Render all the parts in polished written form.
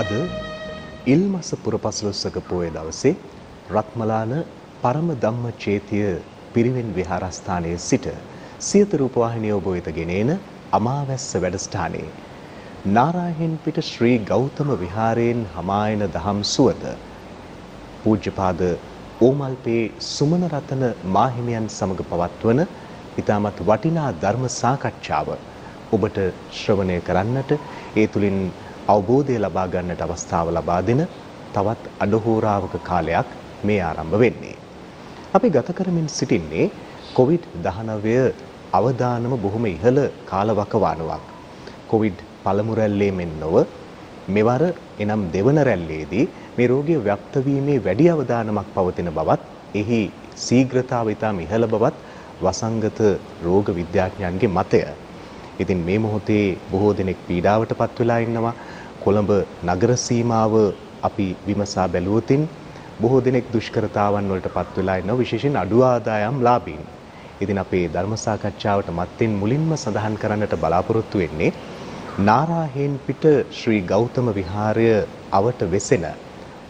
අද ඉල්මස පුරපසළොස්වක පෝය දවසේ රත්මලාන පරම ධම්ම චේතිය පිරිවෙන් විහාරස්ථානයේ සිට සියත රූපවාහිනිය ඔබ වෙත ගෙනෙන අමාවැස්ස වැඩසටහනේ නාරාහෙන්පිට ශ්‍රී ගෞතම විහාරයෙන් හමායන දහම් සුවඳ පූජ්‍යපාද ඕමල්පේ සුමනරතන මාහිමියන් සමග පවත්වන ඉතාමත් වටිනා ධර්ම සාකච්ඡාව ඔබට ශ්‍රවණය කරන්නට ඒ තුලින් අවබෝධය ලබා ගන්නට අවස්ථාව ලබා දෙන තවත් අඩහෝරාවක කාලයක් මේ ආරම්භ වෙන්නේ. අපි ගත කරමින් සිටින්නේ COVID-19 අවදානම බොහොම ඉහළ කාලවකවානුවක්. COVID පළමු රැල්ලේ මෙන් නොව මෙවර එනම් දෙවන රැල්ලේදී මේ රෝගය ව්‍යාප්ත වීමේ වැඩි අවදානමක් පවතින බවත් එහි ශීඝ්‍රතාවය ඉතාම ඉහළ බවත් වසංගත රෝග විද්‍යාඥයන්ගේ මතය. ඉතින් මේ මොහොතේ බොහෝ දෙනෙක් පීඩාවටපත් වෙලා ඉන්නවා. කොළඹ නගර සීමාව අපි විමසා බැලුවොතින් බොහෝ දෙනෙක් දුෂ්කරතාවන් වලටපත් වෙලා ඉන්නවා, විශේෂයෙන් අඩු ආදායම් ලාභීන්. ඉතින් අපේ ධර්ම සාකච්ඡාවට මත්තෙන් මුලින්ම සඳහන් කරන්නට බලාපොරොත්තු වෙන්නේ නාරාහෙන්පිට ශ්‍රී ගෞතම විහාරය අවට වෙසෙන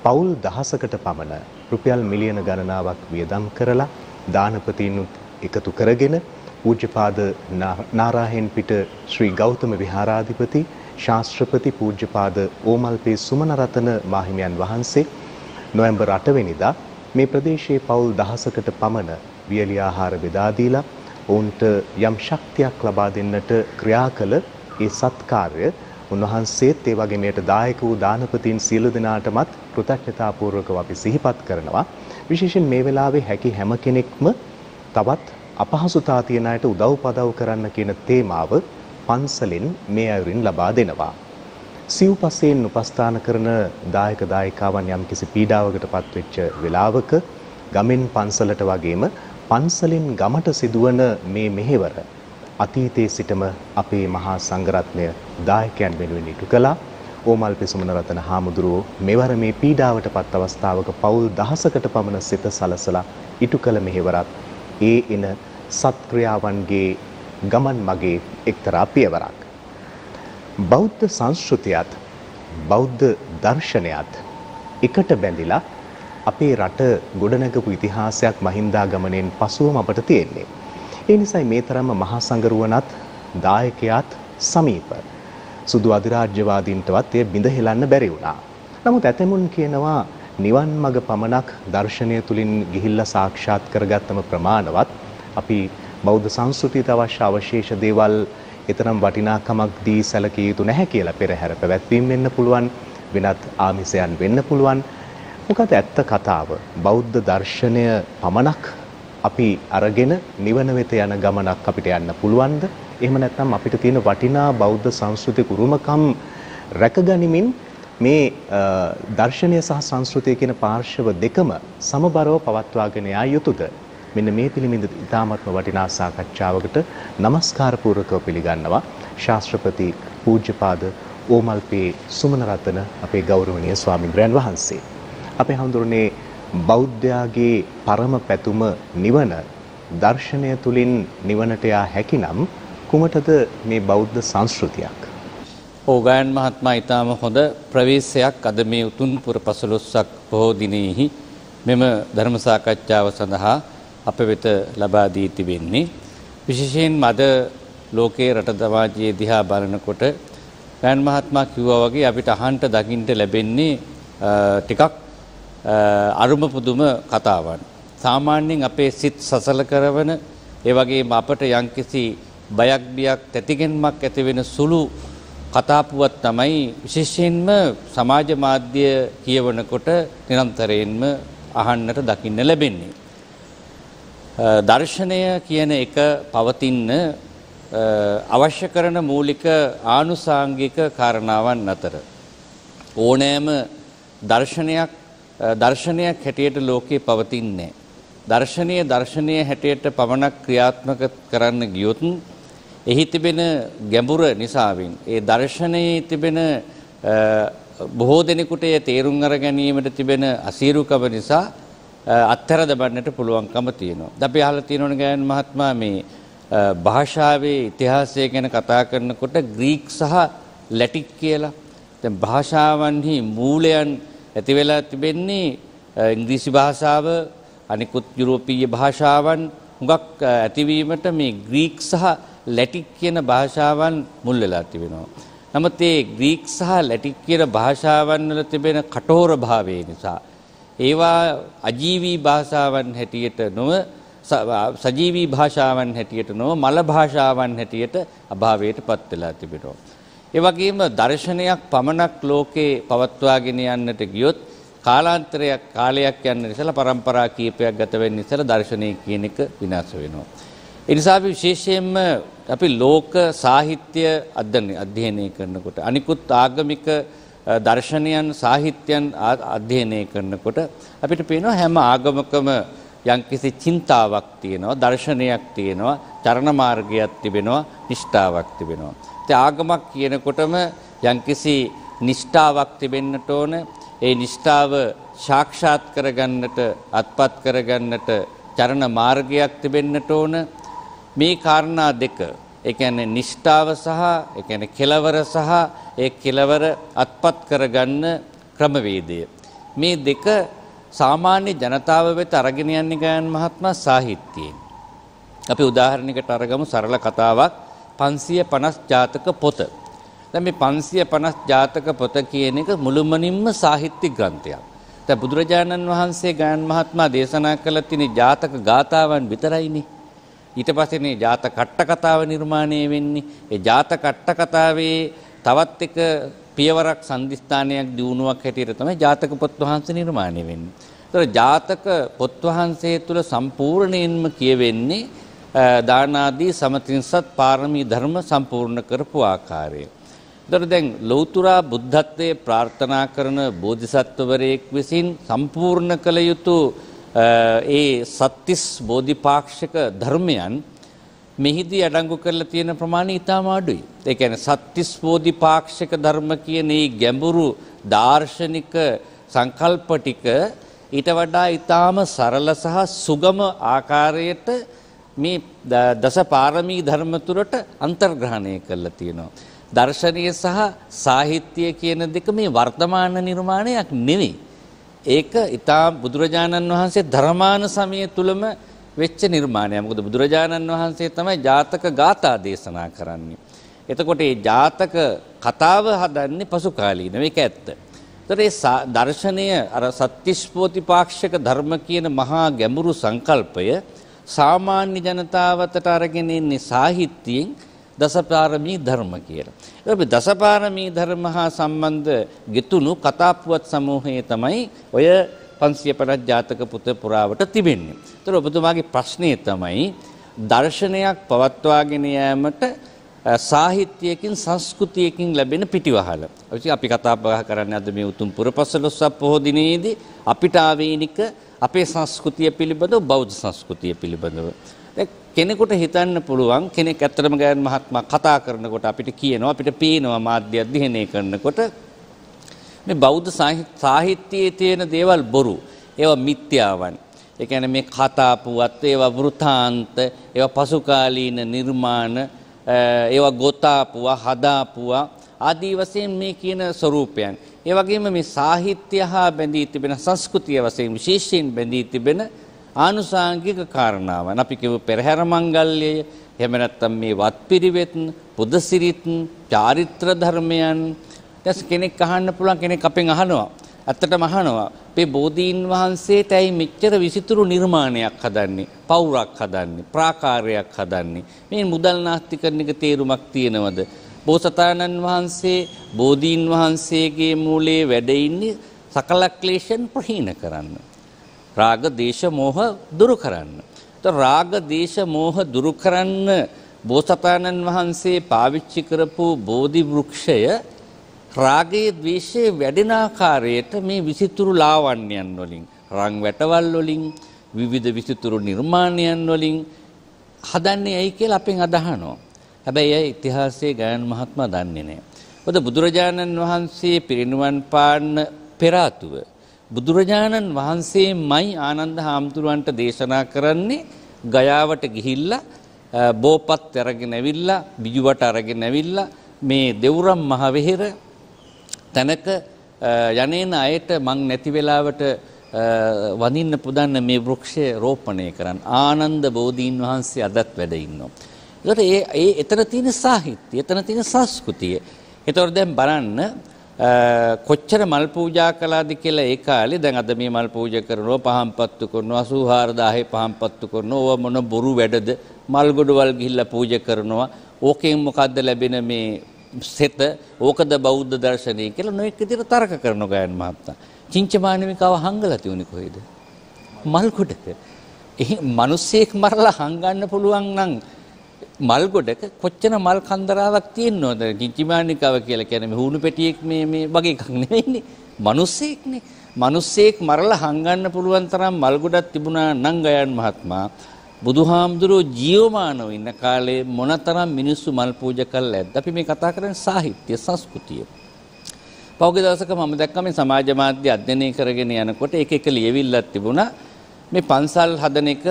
පවුල් 1000කට පමණ රුපියල් මිලියන ගණනාවක් වියදම් කරලා දානපතීන් එකතු කරගෙන पूज्यपाद नारायणपीठ श्री गौतम विहाराधिपति शास्त्रपति पूज्यपाद ओमल्पे सुमनरतन माहिमियन वहन्से नोव्हेंबर 8 වෙනිදා මේ ප්‍රදේශයේ පවුල් 1000කට පමණ වියලි ආහාර බෙදා දීලා ඔවුන්ට යම් ශක්තියක් ලබා දෙන්නට ක්‍රියා කළ ඒ සත්කාර්ය උන්වහන්සේත් ඒ වගේම යට දායක වූ දානපතීන් සියලු දෙනාටමත් කෘතඥතාපූර්වකව අපි සිහිපත් කරනවා. විශේෂයෙන් මේ වෙලාවේ හැකි හැම කෙනෙක්ම තවත් අපහසුතා තියෙන අයට උදව් පදව් කරන්න කියන තේමාව පන්සලෙන් මේ අයුරින් ලබා දෙනවා. සිව්පසයෙන් උපස්ථාන කරන දායක දායිකාවන් යම්කිසි පීඩාවකටපත් වෙච්ච වෙලාවක ගමෙන් පන්සලට වගේම පන්සලෙන් ගමට සිදුවන මේ මෙහෙවර අතීතයේ සිටම අපේ මහා සංඝරත්නය දායකයන් වෙනුවෙන් ඉටු කළා. ඕමල්පේ සුමනරතන හාමුදුරුවෝ මෙවර මේ පීඩාවටපත් අවස්ථාවක පවුල් 1000කට පමණ සිත සලසලා ඉටු කළ මෙහෙවරත් ඒ එන සත්ක්‍රියාවන්ගේ ගමන් මගේ එක්තරා පියවරක්. බෞද්ධ සංස්කෘතියත් බෞද්ධ දර්ශනයත් එකට බැඳිලා අපේ රට ගොඩනැගපු ඉතිහාසයක් මහින්දාගමනයෙන් පසුවම අපට තියෙන්නේ. ඒ නිසායි මේ තරම්ම මහා සංගරුවනත් දායකයාත් සමීප. සුදු අධිරාජ්‍යවාදීන්ටවත් ඒ බිඳ හෙලන්න බැරි වුණා. නමුත් ඇතැමුන් කියනවා නිවන් මඟ පමණක් දර්ශනය තුලින් ගිහිල්ලා සාක්ෂාත් කරගත්තම ප්‍රමාණවත් අපි බෞද්ධ සංස්කෘතියට අවශ්‍ය අවශේෂ දේවල් එතරම් වටිනාකමක් දී සැලකිය යුතු නැහැ කියලා පෙරහැර පැවැත්වීම් වෙන්න පුළුවන්, වෙනත් ආමිසයන් වෙන්න පුළුවන්. මොකද ඇත්ත කතාව බෞද්ධ දර්ශනය පමණක් අපි අරගෙන නිවන වෙත යන ගමනක් අපිට යන්න පුළුවන්ද? එහෙම නැත්නම් අපිට තියෙන වටිනා බෞද්ධ සංස්කෘතික උරුමකම් රැකගනිමින් මේ දර්ශනය සහ සංස්කෘතිය කියන පාර්ශව දෙකම සමබරව පවත්වාගෙන යා යුතුද? මෙන්න මේ පිළිමින්ද ඉතාමත්ම වටිනා සාකච්ඡාවකට নমස්කාර පූර්වකව පිළිගන්නවා ශාස්ත්‍රපති පූජ්‍යපාද ඕමල්පේ සුමනරතන අපේ ගෞරවනීය ස්වාමින්ද්‍රයන් වහන්සේ. අපේ හඳුරන්නේ බෞද්ධයාගේ පරම පැතුම නිවන, දර්ශනය තුලින් නිවනට යා හැකිනම් කුමටද මේ බෞද්ධ සංස්කෘතියක්? ඕගයන් මහත්මයා ඉතාම හොඳ ප්‍රවේශයක් අද මේ උතුම් පුර පසළොස්වක පොහොය දිනෙහි මෙම ධර්ම සාකච්ඡාව සඳහා අප වෙත ලබා දී තිබෙන්නේ. විශේෂයෙන්ම අද ලෝකයේ රට සමාජයේ දිහා බලනකොට ගයන් මහත්මයා කිව්වා වගේ අපිට අහන්න දකින්න ලැබෙන්නේ ටිකක් අරුම පුදුම කතාවන්. සාමාන්‍යයෙන් අපේ සිත් සසල කරවන ඒ වගේම අපට යම්කිසි බයක් බියක් තැතිගෙනමක් ඇති වෙන සුළු කතාපුවත් තමයි විශේෂයෙන්ම සමාජ මාධ්‍ය කියවනකොට නිරන්තරයෙන්ම අහන්නට දකින්න ලැබෙන්නේ. දර්ශනය කියන එක පවතින්න අවශ්‍ය කරන මූලික ආනුසාංගික කාරණාවන් අතර ඕනෑම දර්ශනයක් හැටියට ලෝකේ පවතින්නේ. දර්ශනය හැටියට පමණක් ක්‍රියාත්මක කරන්න ගියොත් එහි තිබෙන ගැඹුර නිසාවෙන් ඒ දර්ශනයේ තිබෙන බොහෝ දෙනෙකුට ඒ තේරුම් අර ගැනීමට තිබෙන අසීරුකම නිසා අත්හැර දබන්නට පුළුවන්කම තියෙනවා. අපි අහලා තියෙනවනේ ගයන් මහත්මයා මේ භාෂාවේ ඉතිහාසය ගැන කතා කරනකොට ග්‍රීක සහ ලැටින් කියලා දැන් භාෂාවන්හි මූලයන් ඇති වෙලා තිබෙන්නේ ඉංග්‍රීසි භාෂාව අනිකුත් යුරෝපීය භාෂාවන් හුඟක් ඇතිවීමට මේ ග්‍රීක සහ ලැටින් කියන භාෂාවන් මුල් වෙලා තිබෙනවා. නමුත් මේ ග්‍රීක සහ ලැටින් කියන භාෂාවන් වල තිබෙන කටෝර භාවය නිසා ඒවා අජීවී භාෂාවන් හැටියට නොව සජීවී භාෂාවන් හැටියට නොව මල භාෂාවන් හැටියට අභාවයටපත් වෙලා තිබෙනවා. ඒ වගේම දර්ශනයක් පමණක් ලෝකේ පවත්වාගෙන යන්නට ගියොත් කාලාන්තරයක් කාලයක් යන නිසා පරම්පරා කීපයක් ගත වෙන නිසා දර්ශනය කියන එක විනාශ වෙනවා. ඒ නිසා අපි විශේෂයෙන්ම අපි ලෝක සාහිත්‍ය අධ්‍යයනය කරනකොට අනිකුත් ආගමික දර්ශනයන් සාහිත්‍යයන් අධ්‍යයනය කරනකොට අපිට පේනවා හැම ආගමකම යම්කිසි චින්තාවක් තියෙනවා, දර්ශනයක් තියෙනවා, චරණ මාර්ගයක් තිබෙනවා, නිෂ්ඨාවක් තිබෙනවා. ඉතින් ආගමක් කියනකොටම යම්කිසි නිෂ්ඨාවක් තිබෙන්නට ඕන. ඒ නිෂ්ඨාව සාක්ෂාත් කරගන්නට, අත්පත් කරගන්නට චරණ මාර්ගයක් තිබෙන්නට ඕන. මේ කාරණා දෙක, ඒ කියන්නේ නිෂ්ඨාව සහ ඒ කියන්නේ කෙලවර සහ ඒ කෙලවර අත්පත් කරගන්න ක්‍රමවේදය, මේ දෙක සාමාන්‍ය ජනතාව වෙත අරගෙන යන්නේ ගායන් මහත්මයා සාහිත්‍යයෙන්. අපි උදාහරණයකට අරගමු සරල කතාවක් 550 ජාතක පොත. දැන් මේ 550 ජාතක පොත කියන එක මුළුමනින්ම සාහිත්‍ය ග්‍රන්ථයක්. දැන් බුදුරජාණන් වහන්සේ ගායන් මහත්මයා දේශනා කළ තියෙන ජාතක ගාතාවන් විතරයිනේ. ඊට පස්සේනේ ජාතක කට්ට කතාව නිර්මාණය වෙන්නේ. ඒ ජාතක කට්ට කතාවේ තවත් එක පියවරක් සම්දිස්ථානයක් දියුණුවක් හැටියට තමයි ජාතක පොත් වහන්සේ නිර්මාණය වෙන්නේ. ඒතර ජාතක පොත් වහන්සේ තුල සම්පූර්ණයෙන්ම කියවෙන්නේ දාන ආදී සමතින්සත් පාරමී ධර්ම සම්පූර්ණ කරපු ආකාරය. ඒතර දැන් ලෞතර බුද්ධත්වයේ ප්‍රාර්ථනා කරන බෝධිසත්වවරයෙක් විසින් සම්පූර්ණ කළ යුතු ඒ සත්‍තිස් බෝධිපාක්ෂික ධර්මයන් මෙහිදී අඩංගු කරලා තියෙන ප්‍රමාණය ඉතාම අඩුයි. ඒ කියන්නේ සත්‍තිස් බෝධිපාක්ෂික ධර්ම කියන මේ ගැඹුරු දාර්ශනික සංකල්ප ටික ඊට වඩා ඉතාම සරල සහ සුගම ආකාරයට මේ දසපාරමී ධර්ම තුරට අන්තර්ග්‍රහණය කරලා තියෙනවා. දර්ශනීය සහ සාහිත්‍ය කියන දෙක මේ වර්තමාන නිර්මාණයක් නෙවෙයි. ඒක ඉතාම බුදුරජාණන් වහන්සේ ධර්මාන සමය තුලම වෙච්ච නිර්මාණය. මොකද බුදුරජාණන් වහන්සේ තමයි ජාතක ගාථා දේශනා කරන්නේ. එතකොට මේ ජාතක කතාව හදන්නේ පසු කාලීන මේක ඇත්ත. ඒතර මේ දර්ශනය අර සත්‍තිස්පෝතිපාක්ෂික ධර්ම කියන මහා ගැඹුරු සංකල්පය සාමාන්‍ය ජනතාවට අරගෙන ඉන්නේ සාහිත්‍යයෙන් දසපාරමී ධර්ම කියලා. ඒ දසපාරමී ධර්ම හා සම්බන්ධ ගිතුණු කතා පුවත් සමූහයේ තමයි ඔය 550 ජාතක පුත පුරාවට තිබෙන්නේ. ඒතර ඔබතුමාගේ ප්‍රශ්නේ තමයි දර්ශනයක් පවත්වාගෙන යෑමට සාහිත්‍යයකින් සංස්කෘතියකින් ලැබෙන පිටිවහල. අපි කතා බහ කරන්නේ අද මේ උතුම් පුරපසළොස්වක පොහොය දිනේදී අපිට ආවේනික අපේ සංස්කෘතිය පිළිබඳව, බෞද්ධ සංස්කෘතිය පිළිබඳව. කෙනෙකුට හිතන්න පුළුවන් කෙනෙක් ඇත්තටම ගායන් මහත්මයා කතා කරනකොට අපිට කියනවා, අපිට පේනවා මාධ්‍ය අධ්‍යයනය කරනකොට මේ බෞද්ධ සාහිත්‍යයේ තියෙන දේවල් බොරු, ඒවා මිත්‍යාවන්. ඒ කියන්නේ මේ කතා පුවත්, ඒවා වෘතාන්ත, ඒවා පසුකාලීන නිර්මාණ, ඒවා ගොතාපුවා, හදාපුවා ආදී වශයෙන් මේ කියන ස්වરૂපයන්. ඒ වගේම මේ සාහිත්‍ය හා බැඳී තිබෙන සංස්කෘතිය වශයෙන් විශේෂයෙන් බැඳී තිබෙන ආනුසාංගික කාරණාවන්. අපි කියව පෙරහැර මංගල්‍යය, එහෙම නැත්නම් මේ වත්පිරිවෙත්, පුද සිරිත්, චාරිත්‍ර ධර්මයන්. දැන් කෙනෙක් අහන්න පුළුවන්, කෙනෙක් අපෙන් අහනවා, ඇත්තටම අහනවා, මේ බෝධීන් වහන්සේට ඇයි මෙච්චර විසිතුරු නිර්මාණයක් හදන්නේ, පවුරක් හදන්නේ, ප්‍රාකාරයක් හදන්නේ, මේ මුදල් නාස්තිකරණයක තේරුමක් තියෙනවද? බෝසතාණන් වහන්සේ බෝධීන් වහන්සේගේ මූලයේ වැඩ ඉන්නේ සකල ක්ලේශයන් ප්‍රහීන කරන්න, රාග දේශ මොහ දුරු කරන්න. ඒතර රාග දේශ මොහ දුරු කරන්න බෝසතාණන් වහන්සේ පාවිච්චි කරපු බෝධි වෘක්ෂය රාගයේ ද්වේෂයේ වැඩෙන ආකාරයට මේ විසිතුරු ලාවන්‍යයන් වලින්, රං වැටවල් වලින්, විවිධ විසිතුරු නිර්මාණයන් වලින් හදන්නේ ඇයි කියලා අපෙන් අදහනවා. හැබැයි ඒ ඉතිහාසයේ ගායන් මහත්මයා දන්නේ නැහැ. මොකද බුදුරජාණන් වහන්සේ පිරිනිවන් පාන්න පෙර ආතුව බුදුරජාණන් වහන්සේමයි ආනන්ද හාමුදුරුවන්ට දේශනා කරන්නේ ගයාවට ගිහිල්ලා බෝපත් අරගෙන ඇවිල්ලා, බිජුවට අරගෙන ඇවිල්ලා මේ දෙවුරම් මහ වෙහෙර තැනක යන්නේන අයට මං නැති වෙලාවට වඳින්න පුදන්න මේ වෘක්ෂය රෝපණය කරන්න ආනන්ද බෝධීන් වහන්සේ අදත් වැඩ ඉන්නවා. ඒකට ඒ එතන තියෙන සාහිත්‍යය, එතන තියෙන සංස්කෘතිය. ඒතකොට දැන් බලන්න කොච්චර මල් පූජා කළාද කියලා ඒ කාලේ. දැන් අද මේ මල් පූජා කරනවා, පහම්පත්තු කරනවා, 84000 පහම්පත්තු කරනවා. ඕව මොන බොරු වැඩද? මල් ගොඩවල් ගිහිල්ලා පූජා කරනවා. ඕකෙන් මොකද්ද ලැබෙන මේ සෙත? ඕකද බෞද්ධ දර්ශනය කියලා නොඑක විදිහට තර්ක කරන ගායන් මහත්තයා. චින්චමානමිකාව හංගලා තියුනේ කොහෙද? මල් ගොඩක. එහි මිනිස්සෙක් මරලා හංගන්න පුළුවන් නම් මල් ගොඩක කොච්චර මල් කන්දරාවක් තියෙනවද? කිචිමානිකව කියලා කියන්නේ හුණු පෙටියෙක් මේ වගේ එකක් නෙවෙයිනේ, මිනිස්සෙක්නේ. මිනිස්සෙක් මරලා හංගන්න පුළුවන් තරම් මල් ගොඩක් තිබුණා නම් ගයන් මහත්මයා බුදුහාමුදුරෝ ජීවමානව ඉන්න කාලේ මොනතරම් මිනිස්සු මල් පූජා කළා ඇද්ද? අපි මේ කතා කරන්නේ සාහිත්‍ය සංස්කෘතිය. පෞගේ දවසක මම දැක්කා මේ සමාජ මාධ්‍ය අධ්‍යයනය කරගෙන යනකොට එක ලියවිල්ලක් තිබුණා මේ පන්සල් හදන එක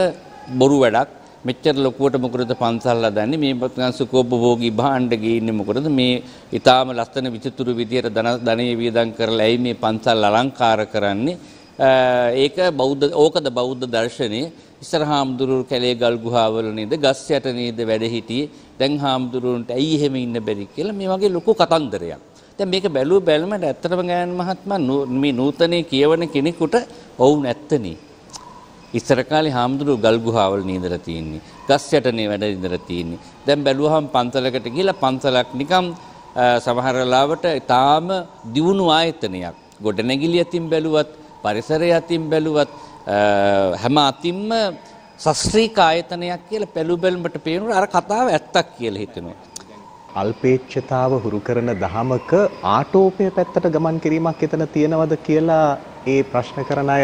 බොරු වැඩක්. මෙච්චර ලොකුවට මොකටද පන්සල් හදන්නේ? මේ බත්ගන් සුකෝපභෝගී භාණ්ඩ ගේන්නේ මොකටද? මේ ඊටාම ලස්සන විචිතුරු විදියට ධනෙ වියදම් කරලා ඇයි මේ පන්සල් අලංකාර කරන්නේ? ඒක බෞද්ධ, ඕකද බෞද්ධ දර්ශනේ? ඉස්සර හාමුදුරුවෝ කැලේ ගල් ගුහාවල නේද, ගස් යට නේද වැඩ හිටියේ? දැන් හාමුදුරුවන්ට ඇයි එහෙම ඉන්න බැරි කියලා මේ වගේ ලොකු කතන්දරයක්. දැන් මේක බැලුව බැලමට ඇත්තටම ගායන් මහත්මයා මේ නූතනේ කියවන කෙනෙකුට ඔව් නැත්තනේ. ඉස්සර කාලේ හාමුදුරුවෝ ගල් ගුහාවල නීඳලා තියෙන්නේ, ගස් යටනේ වැඩ ඉඳලා තියෙන්නේ. දැන් බැලුවහම පන්සලකට ගිහිලා පන්සලක් නිකම් සමහර ලාවට ඊටාම දියුණු ආයතනයක්. ගොඩනැගිලි අතින් බැලුවත්, පරිසරය අතින් බැලුවත් හැම අතින්ම ශාස්ත්‍රීය ආයතනයක් කියලා බැලුබැලමට පේනවා. අර කතාව ඇත්තක් කියලා හිතෙනවා. අල්පේච්ඡතාව හුරු කරන දහමක ආටෝපය පැත්තට ගමන් කිරීමක් එතන තියෙනවද කියලා ඒ ප්‍රශ්න කරන අය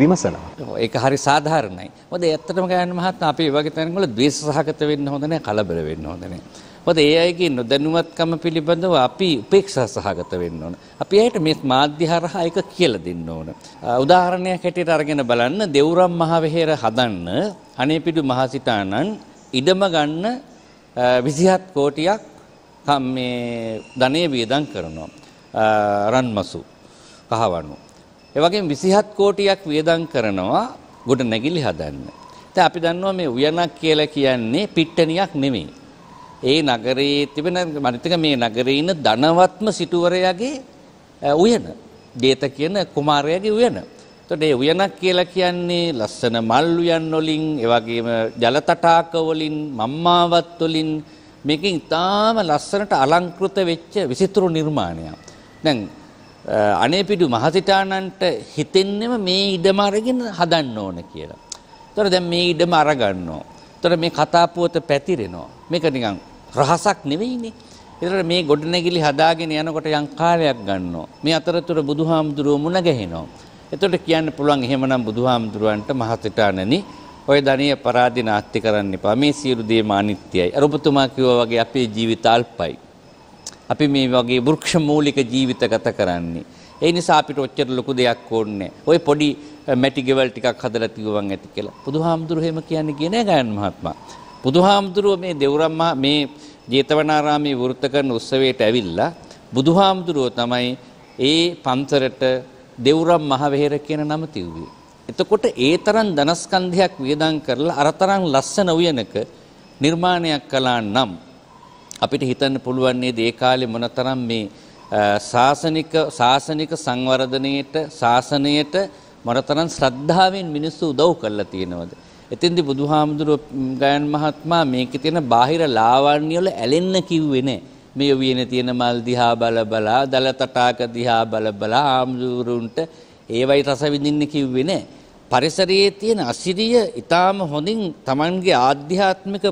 විමසනවා. ඒක හරි සාධාරණයි. මොකද ඇත්තටම ගායන මහත්මයා අපි වගේ තැන්වල ද්වේෂ සහගත වෙන්න හොඳ නැහැ, කලබල වෙන්න හොඳ නැහැ. මොකද ඒ අයගේ නොදැනුවත්කම පිළිබඳව අපි උපේක්ෂා සහගත වෙන්න ඕන. අපි ඇයට මේ මාධ්‍ය හරහා ඒක කියලා දෙන්න ඕන. උදාහරණයක් හැටියට අරගෙන බලන්න, දෙවුරම් මහවෙහෙර හදන්න අනේපිඩු මහසිතාණන් ඉඩම ගන්න 27 කෝටියක් මේ ධනෙ වියදම් කරනවා. රන්මසු කහවණු එවගේම 27 කෝටියක් වියදම් කරනවා ගොඩනැගිලි හදන්න. දැන් අපි දන්නවා මේ උයනක් කියලා කියන්නේ පිට්ටනියක් නෙමෙයි. ඒ නගරයේ තිබෙන මනිතක මේ නගරේ ඉන්න ධනවත්ම සිටුවරයාගේ උයන, ජේත කියන කුමාරයාගේ උයන. එතකොට මේ උයනක් කියලා කියන්නේ ලස්සන මල් උයන් වලින්, ඒ වගේම ජල තටාක වලින්, මම්මාවත් වලින් මේකෙන් ඉතාම ලස්සනට අලංකృత වෙච්ච විසිතුරු නිර්මාණයක්. දැන් අනේපිඩු මහසිතාණන්ට හිතෙන්නම මේ ඉඩම අරගෙන හදන්න ඕන කියලා. ඒතර දැන් මේ ඉඩම අරගන්නවා. ඒතර මේ කතා පුවත පැතිරෙනවා. මේක නිකන් රහසක් නෙවෙයිනේ. ඒතර මේ ගොඩනැගිලි හදාගෙන යනකොට යම් කාලයක් ගන්නවා. මේ අතරතුර බුදුහාමුදුරුව මුණ ගැහෙනවා. ඒතර කියන්න පුළුවන් එහෙමනම් බුදුහාමුදුරුවන්ට මහසිතාණනි ඔය ධනිය පරාදී නාස්ති කරන්න එපා. මේ සියලු දේ මානිත්‍යයි. අර ඔබතුමා කිව්වා වගේ අපේ ජීවිත අල්පයි. අපි මේ වගේ වෘක්ෂ මූලික ජීවිත ගත කරන්නේ. ඒ නිසා අපිට ඔච්චර ලොකු දෙයක් ඕනේ. ඔය පොඩි මැටි ගෙවල් ටිකක් හදලා තියුවන් ඇති කියලා. බුදුහාමුදුරුවෝ එහෙම කියන්නේ නෑ ගායන් මහත්මයා. බුදුහාමුදුරුවෝ මේ දෙවුරම්මා මේ ජේතවනාරාමයේ වෘත කරන උත්සවයට ඇවිල්ලා බුදුහාමුදුරුවෝ තමයි ඒ පන්තරට දෙවුරම් මහවෙහෙර කියන නම තියුවේ. එතකොට ඒ තරම් ධනස්කන්ධයක් වියදම් කරලා අර තරම් ලස්සන උයනක නිර්මාණයක් කළා නම් අපිට හිතන්න පුළුවන් නේද ඒ කාලේ මොනතරම් මේ ශාසනික සංවර්ධනයේට, ශාසනයට මොනතරම් ශ්‍රද්ධාවෙන් මිනිස්සු උදව් කරලා තියෙනවද? එතෙන්දී බුදුහාමුදුරුවෝ ගායන් මහත්මයා මේකේ තියෙන බාහිර ලාවන්‍ය වල ඇලෙන්න කිව්වේ නෑ. මේ වියනේ තියෙන මල් දිහා බලබලා, දල තටාක දිහා බලබලා ආම්දුරුන්ට ඒවයි රස විඳින්න කිව්වේ නෑ. පරිසරයේ තියෙන අසිරිය ඊටාම හොඳින් Tamanගේ ආධ්‍යාත්මික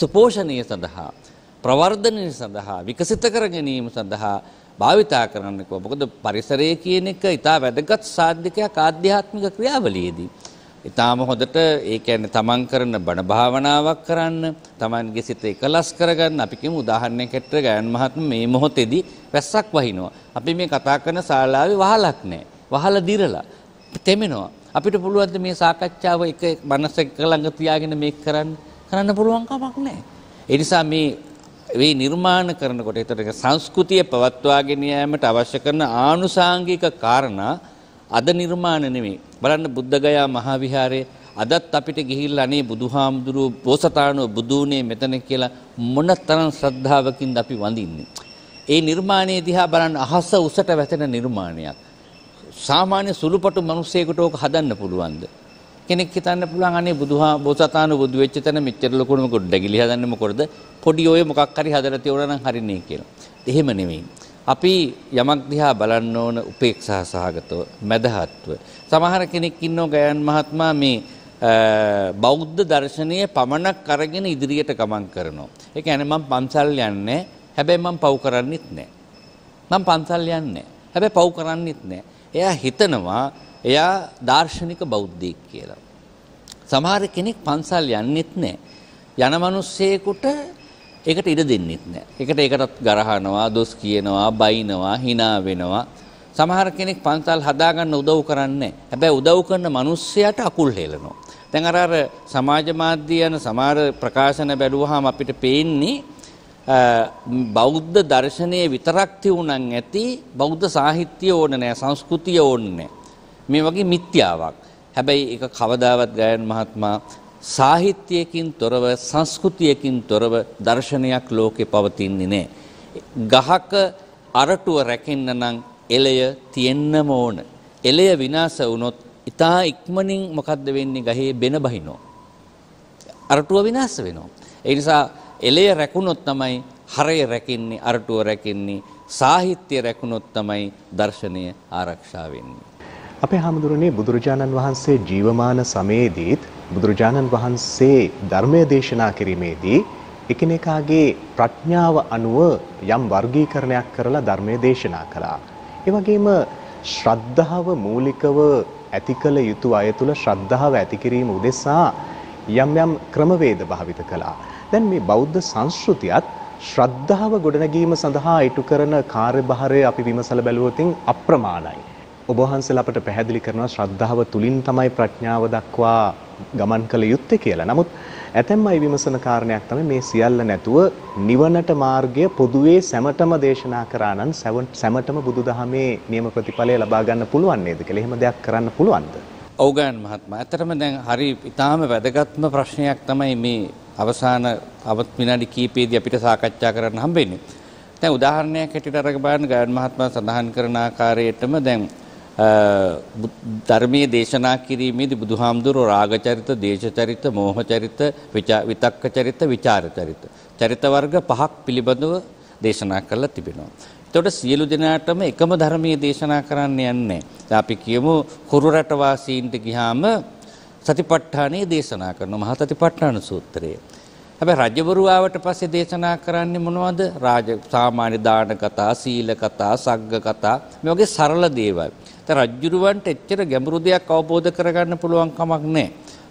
සුපෝෂණය සඳහා, ප්‍රවර්ධනය සඳහා, විකසිත කර ගැනීම සඳහා භාවිතා කරන්නකෝ. මොකද පරිසරය කියන එක ඉතා වැදගත් සාධකයක් ආධ්‍යාත්මික ක්‍රියාවලියේදී. ඉතාම හොඳට ඒ කියන්නේ තමන් කරන බණ භාවනාවක් කරන්න, තමන්ගේ සිත එකලස් කරගන්න. අපි කියමු උදාහරණයකට ගායන් මහත්මයා මේ මොහොතේදී වැස්සක් වහිනවා. අපි මේ කතා කරන ශාලාවේ වහලක් නැහැ. වහල දිරලා තෙමෙනවා. අපිට පුළුවන් මේ සාකච්ඡාව එක මනසක ළඟ තියාගෙන මේක කරන්න පුළුවන් කමක් නැහැ. ඒ නිසා මේ වේ නිර්මාණ කරනකොට ඒතරක සංස්කෘතිය පවත්වාගෙන යාමට අවශ්‍ය කරන ආනුසාංගික කාරණා අද නිර්මාණ නෙමෙයි. බලන්න බුද්ධගයා මහා විහාරයේ අදත් අපිට ගිහිල්ලා අනේ බුදුහාමුදුරුවෝ බෝසතාණෝ බුදුනේ මෙතන කියලා මොනතරම් ශ්‍රද්ධාවකින්ද අපි වඳින්නේ. ඒ නිර්මාණයේ දිහා බලන්න අහස උසට වැටෙන නිර්මාණයක්. සාමාන්‍ය සුළුපටු මිනිසෙකුට ඕක හදන්න පුළුවන්ද? කෙනෙක් හිතන්න පුළුවන් අනේ බුදුහා බෝසතාණෝ බුදු වෙච්ච තැන මෙච්චර ලොකුම ගොඩගිලි හදන්න මොකටද පොඩි ඔය මොකක් හරි හදලා තියුණා නම් හරිනේ කියලා. එහෙම නෙමෙයි. අපි යමක් දිහා බලන්න ඕන උපේක්ෂා සහගතව මදහත්ව. සමහර කෙනෙක් ඉන්නෝ ගයන් මහත්මයා මේ බෞද්ධ දර්ශනීය පමණක් අරගෙන ඉදිරියට ගමන් කරනවා. ඒ කියන්නේ මම පන්සල් යන්නේ හැබැයි මම පව් කරන්නෙත් නැහැ. මම පන්සල් යන්නේ හැබැයි පව් කරන්නෙත් නැහැ. එයා හිතනවා එයා දාර්ශනික බෞද්ධයෙක් කියලා. සමහර කෙනෙක් පන්සල් යන්නෙත් නැහැ. යන මිනිස්සෙකුට ඒකට ඉඩ දෙන්නෙත් නැහැ. ඒකටත් ගරහනවා, දොස් කියනවා, බයිනවා, hina වෙනවා. සමහර කෙනෙක් පන්සල් හදාගන්න උදව් කරන්නේ නැහැ. හැබැයි උදව් කරන මිනිස්සයාට අකුල් හෙලනවා. දැන් අර සමාජ මාධ්‍ය යන සමහර ප්‍රකාශන බැලුවාම අපිට පේන්නේ බෞද්ධ දර්ශනයේ විතරක් තියුණන් ඇති බෞද්ධ සාහිත්‍ය ඕන නැහැ, සංස්කෘතිය ඕන නැහැ. මේ වගේ මිත්‍යාවක්. හැබැයි ඒක කවදාවත් ගයන් මහත්මයා සාහිත්‍යයකින් තොරව සංස්කෘතියකින් තොරව දර්ශනයක් ලෝකේ පවතින්නේ නැහැ. ගහක අරටුව රැකෙන්න නම් එළය තියෙන්නම ඕන. එළය විනාශ වුණොත් ඉතා ඉක්මනින් මොකද්ද වෙන්නේ? ගහේ බෙන බහිනවා. අරටුව විනාශ වෙනවා. ඒ නිසා එළය රැකුණොත් තමයි හරය රැකෙන්නේ, අරටුව රැකෙන්නේ. සාහිත්‍ය රැකුණොත් තමයි දර්ශනය ආරක්ෂා වෙන්නේ. අපේ හාමුදුරනේ බුදුරජාණන් වහන්සේ ජීවමාන සමයේදීත් බුදුරජාණන් වහන්සේ ධර්මය දේශනා කිරීමේදී එකිනෙකාගේ ප්‍රඥාව අනුව යම් වර්ගීකරණයක් කරලා ධර්මය දේශනා කළා. ඒ වගේම ශ්‍රද්ධාව මූලිකව ඇති කළ යුතු අය තුළ ශ්‍රද්ධාව ඇති කිරීම උදෙසා යම් ක්‍රමවේද භාවිත කළා. දැන් මේ බෞද්ධ සංස්කෘතියත් ශ්‍රද්ධාව ගොඩනැගීම සඳහා ඉටු කරන කාර්යභාරය අපි විමසලා බැලුවොත් අප්‍රමාණයි. ඔබ වහන්සේලා අපට පැහැදිලි කරනවා ශ්‍රද්ධාව තුලින් තමයි ප්‍රඥාව දක්වා ගමන් කළ යුත්තේ කියලා. නමුත් ඇතැම් අය විමසන කාරණයක් තමයි මේ සියල්ල නැතුව නිවනට මාර්ගය පොදුවේ සැමටම දේශනා කරා නම් සැමටම බුදුදහමේ නියම ප්‍රතිඵලය ලබා ගන්න පුළුවන් නේද කියලා. එහෙම දෙයක් කරන්න පුළුවන්ද? ඔව් ගායන් මහත්මයා. ඇත්තටම දැන් හරි ඉතාම වැදගත්ම ප්‍රශ්නයක් තමයි මේ අවසාන අවත් විනාඩි කීපෙදී අපිට සාකච්ඡා කරන්න හම්බෙන්නේ. දැන් උදාහරණයක් හැටියට අරගෙන බලන්න ගායන් මහත්මයා සඳහන් කරන ආකාරයටම දැන් ධර්මයේ දේශනා කිරීමේදී බුදුහාමුදුරුවෝ රාග චරිත, දේශ චරිත, මෝහ චරිත, විතක්ක චරිත, විචාර චරිත චරිත වර්ග පහක් පිළිබඳව දේශනා කළා තිබෙනවා. එතකොට සියලු දෙනාටම එකම ධර්මයේ දේශනා කරන්න යන්නේ. අපි කියමු කුරු රට වාසීන්ට ගියාම සතිපට්ඨානයේ දේශනා කරන මහා සතිපට්ඨාන සූත්‍රය. හැබැයි රජවරු ආවට පස්සේ දේශනා කරන්නේ මොනවද? රාජ සාමාන්‍ය දාන කතා, සීල කතා, සග්ග කතා මේ වගේ සරල දේවල්. රජ්ජුරුවන්ට එච්චර ගැඹුරු දෙයක් අවබෝධ කරගන්න පුළුවන් කමක් නැහැ.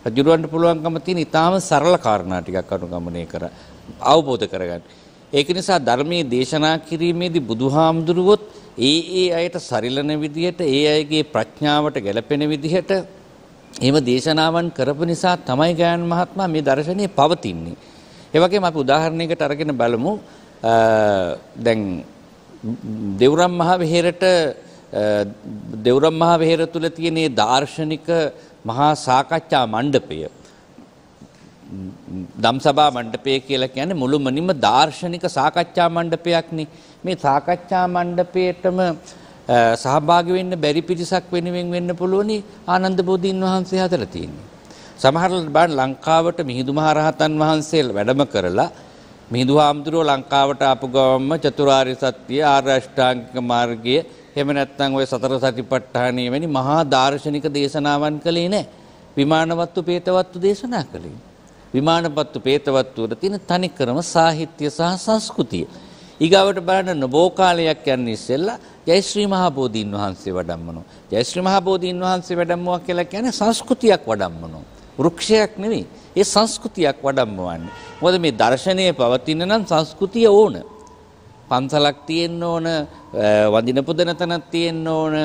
රජ්ජුරුවන්ට පුළුවන්කම තියෙන ඉතාම සරල කාරණා ටිකක් අනුගමනය කර අවබෝධ කරගන්න. ඒක නිසා ධර්මයේ දේශනා කිරීමේදී බුදුහාමුදුරුවොත් ඒ අයට සරිලන විදිහට, ඒ අයගේ ප්‍රඥාවට ගැළපෙන විදිහට එහෙම දේශනාවන් කරපු නිසා තමයි ගායන් මහත්මයා මේ දර්ශනය පවතින්නේ. ඒ වගේම අපි උදාහරණයකට අරගෙන බලමු. දැන් දෙව්රම් මහ විහෙරට දෙව්රම් මහ විහෙර තුල තියෙන දාර්ශනික මහා සාකච්ඡා මණ්ඩපය ධම්සභා මණ්ඩපය කියලා කියන්නේ මුළුමනින්ම දාර්ශනික සාකච්ඡා මණ්ඩපයක්නේ. මේ සාකච්ඡා මණ්ඩපයටම සහභාගී වෙන්න බැරි පිරිසක් වෙනුවෙන් වෙන්න පුළුවනි ආනන්ද බෝධීන් වහන්සේ හදලා තියෙන්නේ. සමහරවල් බාන ලංකාවට මිහිඳු මහ රහතන් වහන්සේ වැඩම කරලා මිහිඳු හාමුදුරුවෝ ලංකාවට ආපු ගමන්ම චතුරාර්ය සත්‍ය, ආර්ය අෂ්ටාංගික මාර්ගය එහෙම නැත්නම් ඔය සතර සතිපට්ඨානය වැනි මහා දාර්ශනික දේශනාවන් කළේ නැහැ. විමානවත්තු පේතවත්තු දේශනා කළේ. විමානවත්තු පේතවත්තු වල තියෙන තනිකරම සාහිත්‍ය සහ සංස්කෘතිය. ඊගාවට බලන්න නබෝ කාලයක් යන ඉස්සෙල්ලා ජයශ්‍රී මහ බෝධීන් වහන්සේ වඩම්මනවා. ජයශ්‍රී මහ බෝධීන් වහන්සේ වඩම්මනවා කියලා කියන්නේ සංස්කෘතියක් වඩම්මනවා. වෘක්ෂයක් නෙවෙයි. ඒ සංස්කෘතියක් වඩම්මවන්නේ. මොකද මේ දර්ශනය පවතින නම් සංස්කෘතිය ඕන. පන්සලක් තියෙන්න ඕන, වඳින පුදන තැනක් තියෙන්න ඕන,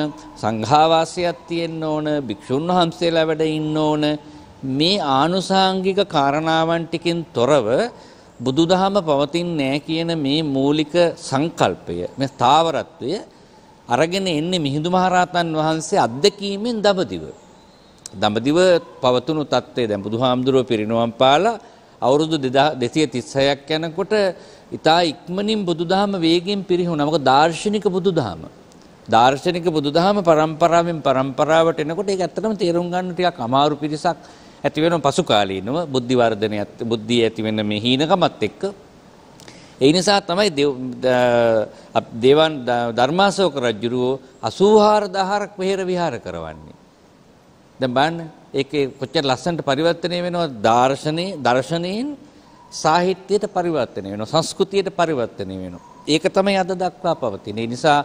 සංඝාවාසයක් තියෙන්න ඕන, භික්ෂුන් වහන්සේලා වැඩ ඉන්න ඕන. මේ ආනුසාංගික කාරණාවන් ටිකෙන් තොරව බුදුදහම පවතින්නේ කියන මේ මූලික සංකල්පය මේ ස්ථාවරත්වය අරගෙන එන්නේ මිහිඳු මහරහතන් වහන්සේ අධ්‍යක්ීමෙන් දඹදිව. දඹදිව පවතුණු තත්ත්වය දැන් බුදුහාමුදුරුව පිරිනොම් පාලා අවුරුදු 236ක් යනකොට ඉතා ඉක්මනින් බුදුදහම වේගයෙන් පිරිහුණා. මොකද දාර්ශනික බුදුදහම පරම්පරාවෙන් පරම්පරාවට එනකොට ඒක ඇත්තටම තේරුම් ගන්න ටිකක් අමාරු පිරිසක් ඇති වෙන පසු කාලීනව බුද්ධි වර්ධනයත් බුද්ධිය ඇති වෙන මේ හීනකමත් එක්ක. ඒ නිසා තමයි දේවාන් ධර්මාශෝක රජුරෝ 84000ක් පෙර විහාර කරවන්නේ. දැන් බලන්න ඒකේ කොච්චර ලස්සනට පරිවර්තනය වෙනවා. දර්ශනයෙන් සාහිත්‍යයට පරිවර්තනය වෙනවා, සංස්කෘතියට පරිවර්තනය වෙනවා. ඒක තමයි අද දක්වා පවතින. ඒ නිසා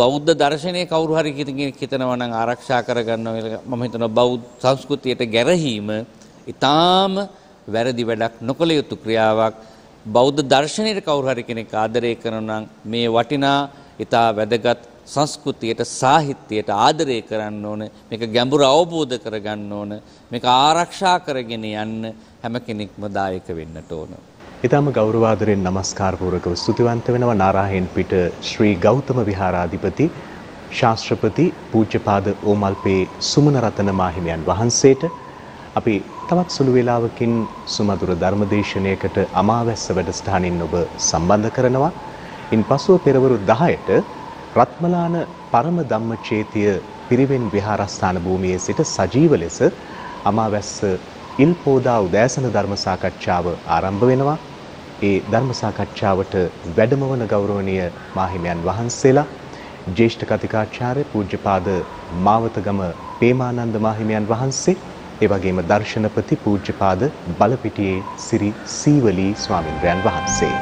බෞද්ධ දර්ශනය කවුරු හරි හිතනවා නම් ආරක්ෂා කරගන්නවා. මම හිතනවා බෞද්ධ සංස්කෘතියට ගැරහීම ඊටාම වැරදි වැඩක්, නොකළ යුතු ක්‍රියාවක්. බෞද්ධ දර්ශනයට කවුරු හරි කෙනෙක් ආදරය කරනවා නම් මේ වටිනා ඊටා වැදගත් සංස්කෘතියට සාහිත්‍යයට ආදරය කරන්න ඕන. මේක ගැඹුරු අවබෝධ කරගන්න ඕන. මේක ආරක්ෂා කරගෙන යන්න හැම කෙනෙක්ම දායක වෙන්නට ඕන. ඊටම ගෞරවාදරෙන් নমස්කාර පූර්වකව ස්තුතිවන්ත වෙනවා නාරාහෙන් පිට ශ්‍රී ගෞතම විහාරාධිපති ශාස්ත්‍රපති පූජ්‍යපාද ඕමල්පේ සුමනරතන මාහිමියන් වහන්සේට. අපි තවත් සුළු වේලාවකින් සුමధుර ධර්මදේශනයකට අමාවැස්ස වැඩසටහනින් ඔබ සම්බන්ධ කරනවා. ඉන්පසුව පෙරවරු 10ට රත්මලාන පරම ධම්මචේතිය පිරිවෙන් විහාරස්ථාන භූමියේ සිට සජීව ලෙස අමාවැස්ස ඉල්පෝදා උදෑසන ධර්ම සාකච්ඡාව ආරම්භ වෙනවා. ඒ ධර්ම සාකච්ඡාවට වැඩමවන ගෞරවනීය මාහිමියන් වහන්සේලා ජ්‍යෙෂ්ඨ කථිකාචාර්ය පූජ්‍යපාද මාවතගම පේමානන්ද මාහිමියන් වහන්සේ, ඒ වගේම දර්ශනපති පූජ්‍යපාද බලපිටියේ සිරි සීවලී ස්වාමින්ද්‍රයන් වහන්සේ.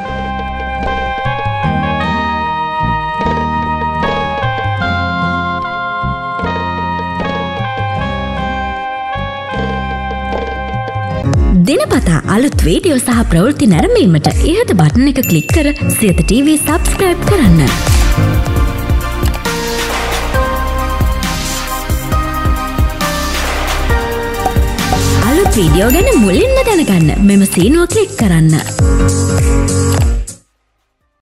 දිනපතා අලුත් වීඩියෝ සහ ප්‍රවෘත්ති නැරඹීමට ඉහත බටන් එක ක්ලික් කර සියත TV subscribe කරන්න. අලුත් වීඩියෝ ගැන මුලින්ම දැනගන්න මෙම සීනුව ක්ලික් කරන්න.